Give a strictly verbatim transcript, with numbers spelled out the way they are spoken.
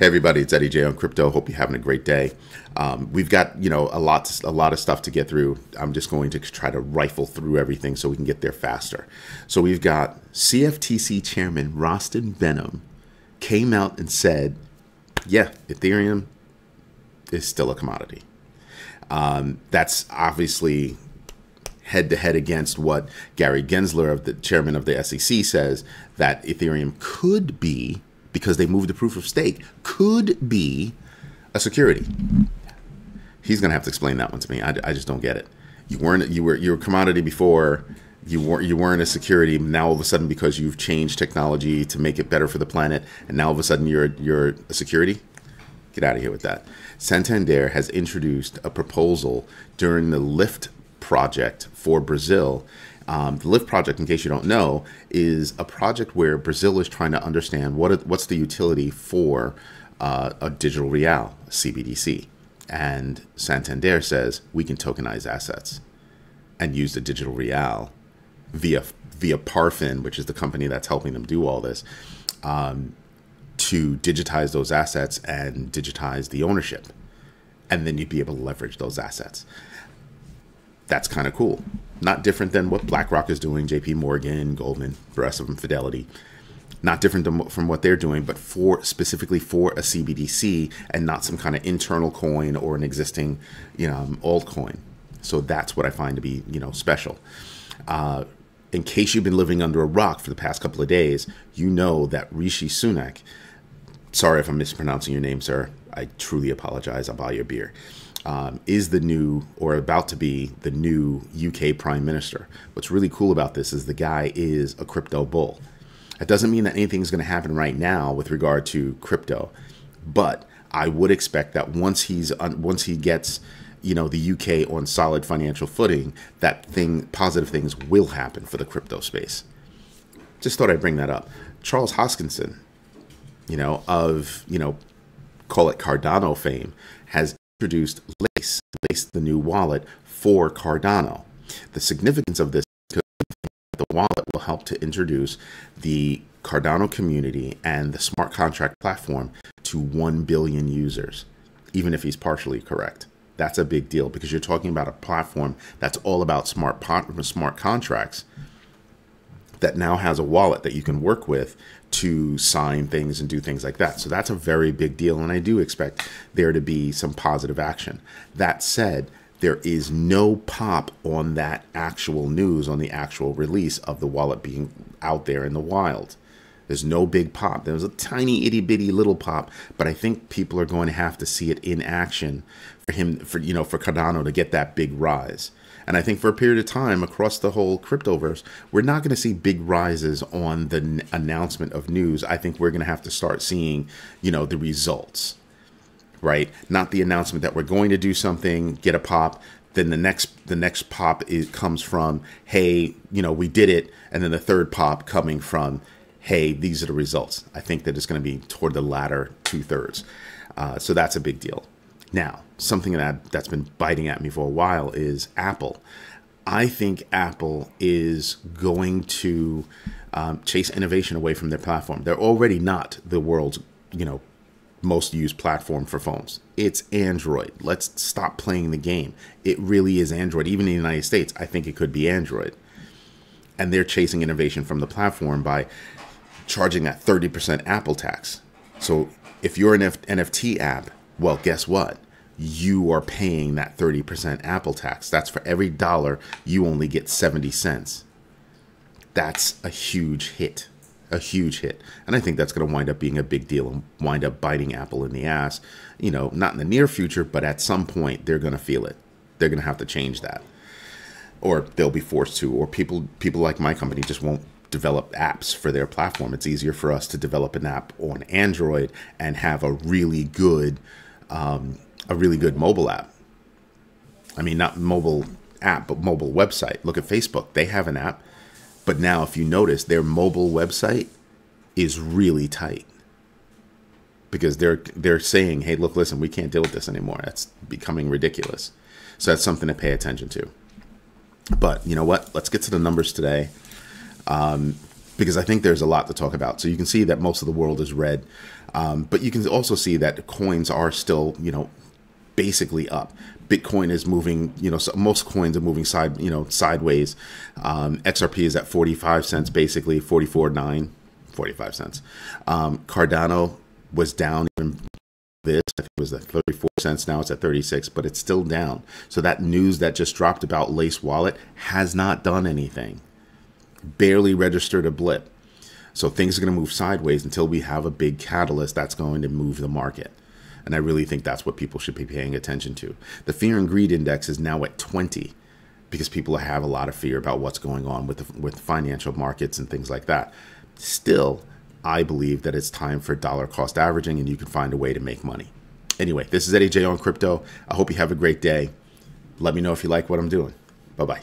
Hey everybody, it's Eddie Jay on crypto. Hope you're having a great day. Um, we've got, you know, a lot, to, a lot of stuff to get through. I'm just going to try to rifle through everything so we can get there faster. So we've got C F T C Chairman Rostin Behnam came out and said, yeah, Ethereum is still a commodity. Um, that's obviously head-to-head against what Gary Gensler, of the chairman of the S E C, says that Ethereum could be, because they moved the proof of stake, could be a security. He's going to have to explain that one to me. I, I just don't get it. You weren't you were you were a commodity before. You weren't you weren't a security. Now all of a sudden, because you've changed technology to make it better for the planet, and now all of a sudden you're you're a security. Get out of here with that. Santander has introduced a proposal during the LIFT project for Brazil. Um, the LIFT project, in case you don't know, is a project where Brazil is trying to understand what what's the utility for uh, a digital real, a C B D C. And Santander says we can tokenize assets and use the digital real via via Parfin, which is the company that's helping them do all this, um, to digitize those assets and digitize the ownership, and then you'd be able to leverage those assets. That's kind of cool. Not different than what BlackRock is doing, J P Morgan, Goldman, the rest of them, Fidelity. Not different than, from what they're doing, but for specifically for a C B D C and not some kind of internal coin or an existing, you know, altcoin. So that's what I find to be, you know, special. Uh, in case you've been living under a rock for the past couple of days, you know that Rishi Sunak, sorry if I'm mispronouncing your name, sir. I truly apologize. I'll buy you a beer. Um, is the new, or about to be the new, U K Prime Minister. What's really cool about this is the guy is a crypto bull. That doesn't mean that anything's going to happen right now with regard to crypto, but I would expect that once he's on, once he gets, you know, the U K on solid financial footing, that thing, positive things will happen for the crypto space. Just thought I'd bring that up. Charles Hoskinson, you know, of, you know, call it Cardano fame, has introduced Lace, Lace, the new wallet for Cardano. The significance of this is that the wallet will help to introduce the Cardano community and the smart contract platform to one billion users, even if he's partially correct. That's a big deal because you're talking about a platform that's all about smart, smart contracts that now has a wallet that you can work with to sign things and do things like that. So that's a very big deal, and I do expect there to be some positive action. That said, there is no pop on that actual news, on the actual release of the wallet being out there in the wild. There's no big pop. There was a tiny itty bitty little pop, but I think people are going to have to see it in action for him, for, you know, for Cardano to get that big rise. And I think for a period of time across the whole cryptoverse, we're not going to see big rises on the n announcement of news. I think we're going to have to start seeing, you know, the results, right? Not the announcement that we're going to do something, get a pop. Then the next the next pop is, comes from, hey, you know, we did it. And then the third pop coming from, hey, these are the results. I think that it's going to be toward the latter two thirds. Uh, so that's a big deal. Now, something that that's been biting at me for a while is Apple. I think Apple is going to um, chase innovation away from their platform. They're already not the world's, you know, most used platform for phones. It's Android. Let's stop playing the game. It really is Android. Even in the United States, I think it could be Android. And they're chasing innovation from the platform by charging that thirty percent Apple tax. So if you're an N F T app, well, guess what? You are paying that thirty percent Apple tax. That's for every dollar, you only get seventy cents. That's a huge hit, a huge hit. And I think that's going to wind up being a big deal and wind up biting Apple in the ass. You know, not in the near future, but at some point, they're going to feel it. They're going to have to change that. Or they'll be forced to, or people, people like my company just won't develop apps for their platform. It's easier for us to develop an app on Android and have a really good Um, a really good mobile app. I mean, not mobile app, but mobile website. Look at Facebook. They have an app. But now if you notice, their mobile website is really tight because they're they're saying, hey, look, listen, we can't deal with this anymore. That's becoming ridiculous. So that's something to pay attention to. But you know what? Let's get to the numbers today. Um, because I think there's a lot to talk about. So you can see that most of the world is red, um, but you can also see that coins are still, you know, basically up. Bitcoin is moving, you know, so most coins are moving side, you know, sideways. Um, X R P is at forty-five cents, basically forty-four point nine, forty-five cents. Um, Cardano was down even this, I think it was at thirty-four cents. Now it's at thirty-six, but it's still down. So that news that just dropped about Lace wallet has not done anything. Barely registered a blip. So things are going to move sideways until we have a big catalyst that's going to move the market. And I really think that's what people should be paying attention to. The fear and greed index is now at twenty because people have a lot of fear about what's going on with the, with financial markets and things like that. Still, I believe that it's time for dollar cost averaging and you can find a way to make money. Anyway, this is Eddie Jay on crypto. I hope you have a great day. Let me know if you like what I'm doing. Bye-bye.